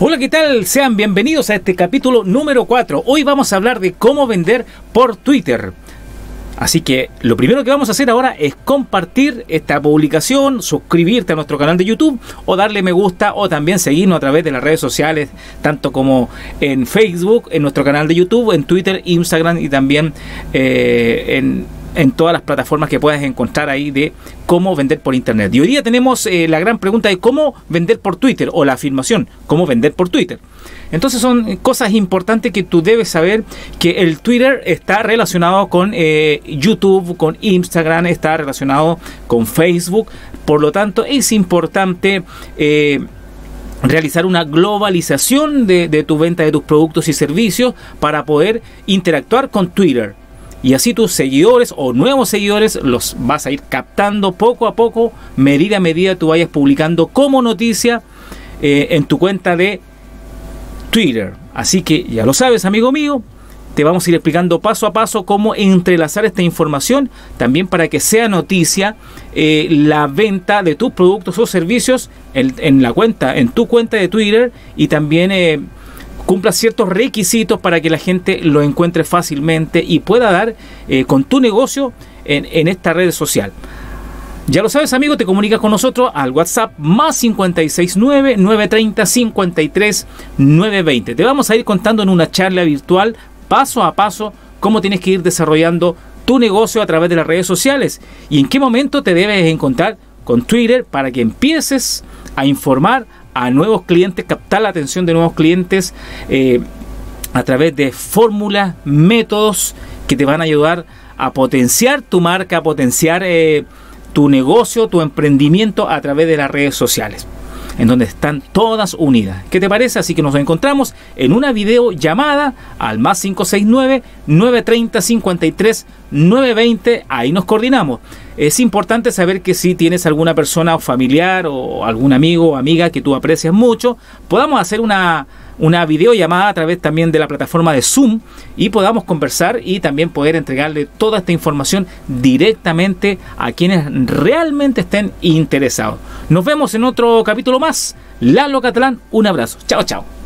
Hola, ¿qué tal? Sean bienvenidos a este capítulo número 4. Hoy vamos a hablar de cómo vender por Twitter. Así que lo primero que vamos a hacer ahora es compartir esta publicación, suscribirte a nuestro canal de YouTube o darle me gusta o también seguirnos a través de las redes sociales, tanto como en Facebook, en nuestro canal de YouTube, en Twitter, Instagram y también en todas las plataformas que puedas encontrar ahí de cómo vender por internet. Y hoy día tenemos la gran pregunta de cómo vender por Twitter, o la afirmación, cómo vender por Twitter. Entonces son cosas importantes que tú debes saber, que el Twitter está relacionado con YouTube, con Instagram, está relacionado con Facebook. Por lo tanto es importante realizar una globalización de tu venta de tus productos y servicios para poder interactuar con Twitter. Y así tus seguidores o nuevos seguidores los vas a ir captando poco a poco, medida a medida tú vayas publicando como noticia en tu cuenta de Twitter. Así que ya lo sabes, amigo mío, te vamos a ir explicando paso a paso cómo entrelazar esta información también para que sea noticia la venta de tus productos o servicios en tu cuenta de Twitter, y también cumpla ciertos requisitos para que la gente lo encuentre fácilmente y pueda dar con tu negocio en esta red social. Ya lo sabes, amigo, te comunicas con nosotros al WhatsApp más 569 930 53 920. Te vamos a ir contando en una charla virtual paso a paso cómo tienes que ir desarrollando tu negocio a través de las redes sociales y en qué momento te debes encontrar con Twitter para que empieces a informar a nuevos clientes, captar la atención de nuevos clientes a través de fórmulas, métodos que te van a ayudar a potenciar tu marca, a potenciar tu negocio, tu emprendimiento a través de las redes sociales, en donde están todas unidas. ¿Qué te parece? Así que nos encontramos en una videollamada al más 569 930 53 920. Ahí nos coordinamos. Es importante saber que si tienes alguna persona o familiar o algún amigo o amiga que tú aprecias mucho, podamos hacer una videollamada a través también de la plataforma de Zoom y podamos conversar y también poder entregarle toda esta información directamente a quienes realmente estén interesados. Nos vemos en otro capítulo más. Lalo Catalán, un abrazo. Chao, chao.